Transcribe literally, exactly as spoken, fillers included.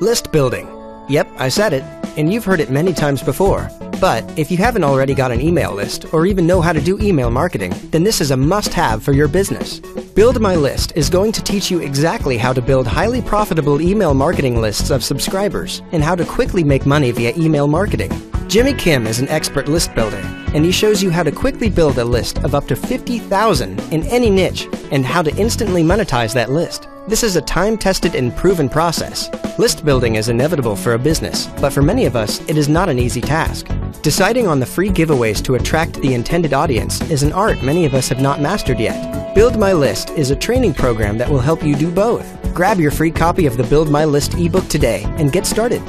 List building. Yep, I said it, and you've heard it many times before. But if you haven't already got an email list or even know how to do email marketing, then this is a must-have for your business. Build My List is going to teach you exactly how to build highly profitable email marketing lists of subscribers and how to quickly make money via email marketing. Jimmy Kim is an expert list builder, and he shows you how to quickly build a list of up to fifty thousand in any niche and how to instantly monetize that list. This is a time-tested and proven process. List building is inevitable for a business, but for many of us, it is not an easy task. Deciding on the free giveaways to attract the intended audience is an art many of us have not mastered yet. Build My List is a training program that will help you do both. Grab your free copy of the Build My List ebook today and get started.